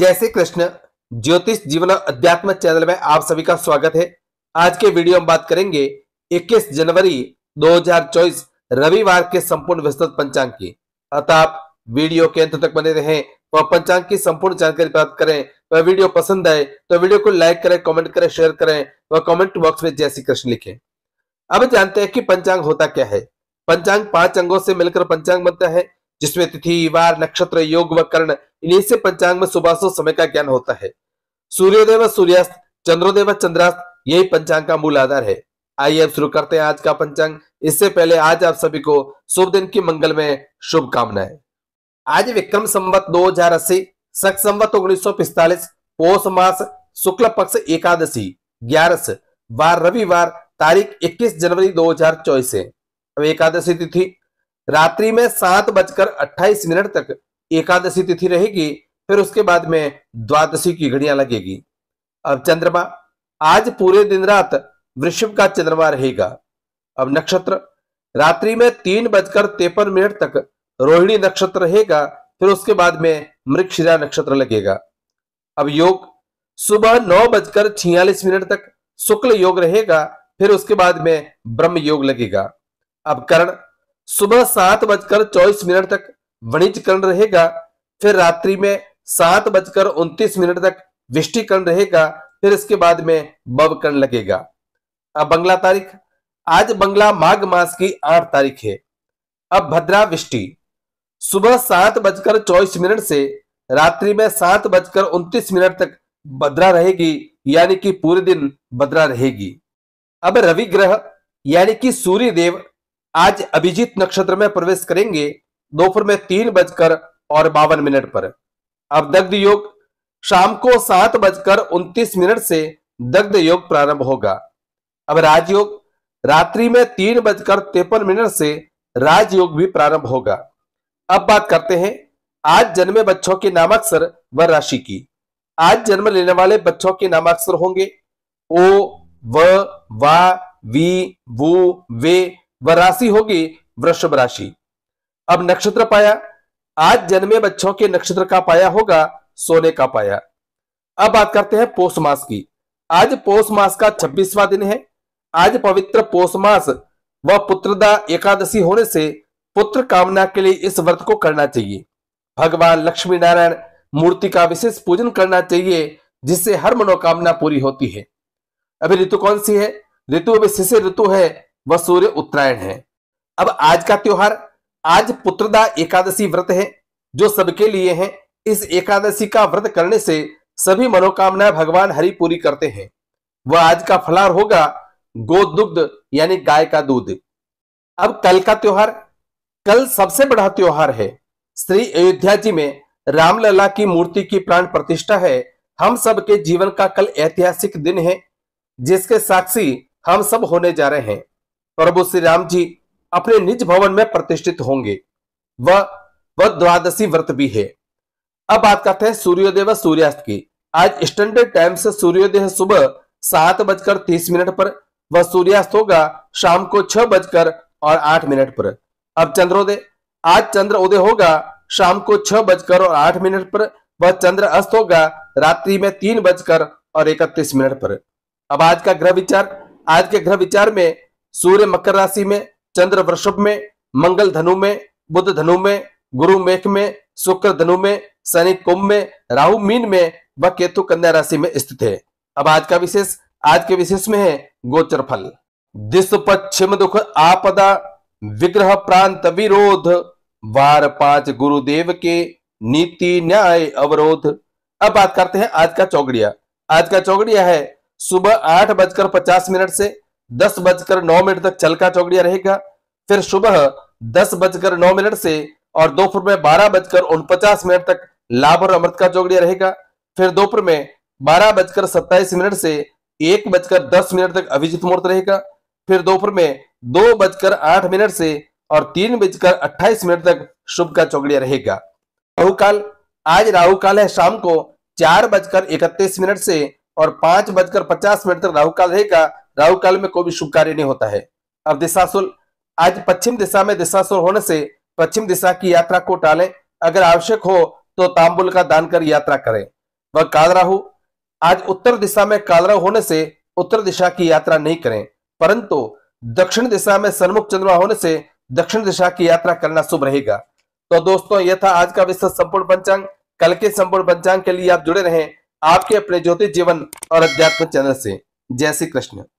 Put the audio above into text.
जय श्री कृष्ण। ज्योतिष जीवन और अध्यात्म चैनल में आप सभी का स्वागत है। आज के वीडियो में बात करेंगे 21 जनवरी 2024 रविवार के संपूर्ण विस्तृत पंचांग की। अतः आप वीडियो के अंत तक बने रहें और पंचांग की संपूर्ण जानकारी प्राप्त करें। वह वीडियो पसंद आए तो वीडियो को लाइक करें, कमेंट करें, शेयर करें और कमेंट बॉक्स में जय श्री कृष्ण लिखें। अब जानते हैं कि पंचांग होता क्या है। पंचांग 5 अंगों से मिलकर पंचांग बनता है, जिसमें तिथि, वार, नक्षत्र, योग व करण, इन्हीं से पंचांग में सुबह से समय का ज्ञान होता है। सूर्योदय व सूर्यास्त, चंद्रोदय व चंद्रास्त, यही पंचांग का मूल आधार है। आइए अब शुरू करते हैं आज का पंचांग। इससे पहले आज आप सभी को शुभ दिन की मंगलमय शुभकामनाएं। आज विक्रम संवत 2080, शक संवत 1945, पौष मास, शुक्ल पक्ष एकादशी, 11, वार रविवार, तारीख 21 जनवरी 2024 है। अब एकादशी तिथि रात्रि में 7:28 तक एकादशी तिथि रहेगी, फिर उसके बाद में द्वादशी की घड़ियां लगेगी। अब चंद्रमा, आज पूरे दिन रात वृषभ का चंद्रमा रहेगा। अब नक्षत्र, रात्रि में 3:53 तक रोहिणी नक्षत्र रहेगा, फिर उसके बाद में मृगशिरा नक्षत्र लगेगा। अब योग, सुबह 9:46 तक शुक्ल योग रहेगा, फिर उसके बाद में ब्रह्म योग लगेगा। अब करण, सुबह 7:24 तक वणिज करण रहेगा, फिर रात्रि में 7:29 तक विष्टिकरण रहेगा, फिर इसके बाद में बवकरण लगेगा। अब बंगला तारीख, आज बंगला माघ मास की 8 तारीख है। अब भद्रा विष्टि, सुबह 7:24 से रात्रि में 7:29 तक भद्रा रहेगी, यानी कि पूरे दिन भद्रा रहेगी। अब रवि ग्रह यानी कि सूर्य देव आज अभिजीत नक्षत्र में प्रवेश करेंगे, दोपहर में 3:52 पर। अब दग्ध योग, शाम को 7:29 से दग्ध योग प्रारंभ होगा। अब राजयोग, रात्रि में 3:53 से राजयोग भी प्रारंभ होगा। अब बात करते हैं आज जन्मे बच्चों के नामाक्षर व राशि की। आज जन्म लेने वाले बच्चों के नामाक्षर होंगे ओ, व, वा, वी, वो, वे व राशि होगी वृषभ राशि। अब नक्षत्र पाया, आज जन्मे बच्चों के नक्षत्र का पाया होगा सोने का पाया। अब बात करते हैं पौष मास की। आज पौष मास का 26वां दिन है। आज पवित्र पौष मास वह पुत्रदा एकादशी होने से पुत्र कामना के लिए इस व्रत को करना चाहिए। भगवान लक्ष्मी नारायण मूर्ति का विशेष पूजन करना चाहिए, जिससे हर मनोकामना पूरी होती है। अभी ऋतु कौन सी है? ऋतु अभी शिशिर ऋतु है, वह सूर्य उत्तरायण है। अब आज का त्योहार, आज पुत्रदा एकादशी व्रत है जो सबके लिए है। इस एकादशी का व्रत करने से सभी मनोकामनाएं भगवान हरि पूरी करते हैं। वह आज का फलाहार होगा गोद दुग्ध यानी गाय का दूध। अब कल का त्योहार, कल सबसे बड़ा त्योहार है। श्री अयोध्या जी में रामलला की मूर्ति की प्राण प्रतिष्ठा है। हम सब के जीवन का कल ऐतिहासिक दिन है, जिसके साक्षी हम सब होने जा रहे हैं। प्रभु श्री राम जी अपने निज भवन में प्रतिष्ठित होंगे। वह द्वादशी व्रत भी है। अब बात करते हैं सूर्योदय व सूर्यास्त की। आज स्टैंडर्ड टाइम से सूर्योदय सुबह 7:30 पर, वह सूर्यास्त होगा शाम को 6:08 पर। अब चंद्रोदय, आज चंद्र उदय होगा शाम को 6:08 पर, वह चंद्र अस्त होगा रात्रि में 3:31 पर। अब आज का ग्रह विचार, आज के ग्रह विचार में सूर्य मकर राशि में, चंद्र वृषभ में, मंगल धनु में, बुध धनु में, गुरु मेष में, शुक्र धनु में, शनि कुंभ में, राहु मीन में व केतु कन्या राशि में स्थित है। अब आज का विशेष, आज के विशेष में है गोचर फल। दिश पश्चिम दुख आपदा, विग्रह प्रांत विरोध, वार 5 गुरुदेव के, नीति न्याय अवरोध। अब बात करते हैं आज का चौघड़िया। आज का चौघड़िया है सुबह 8:50 से 10:09 तक चल का चौघड़िया रहेगा, फिर सुबह 10:09 से और दोपहर में 12:49 तक लाभ और अमृत का चौघड़िया रहेगा, फिर दोपहर में 12:27 से 1:10 तक अभिजीत मुहूर्त रहेगा, फिर दोपहर में 2:08 से और 3:28 तक शुभ का चौघड़िया रहेगा। राहुकाल, आज राहुकाल है शाम को 4:31 से और 5:50 तक राहुकाल रहेगा। राहुकाल में कोई भी शुभ कार्य नहीं होता है। अब दिशाशूल, आज पश्चिम दिशा में दिशाशूल होने से पश्चिम दिशा की यात्रा को टालें। अगर आवश्यक हो तो तांबुल का दान कर यात्रा करें। व काल राहु। आज उत्तर दिशा में काल राहु होने से उत्तर दिशा की यात्रा नहीं करें, परंतु दक्षिण दिशा में सन्मुख चंद्रमा होने से दक्षिण दिशा की यात्रा करना शुभ रहेगा। तो दोस्तों, यह था आज का विशेष संपूर्ण पंचांग। कल के संपूर्ण पंचांग के लिए आप जुड़े रहें आपके अपने ज्योतिष जीवन और अध्यात्म चैनल से। जय श्री कृष्ण।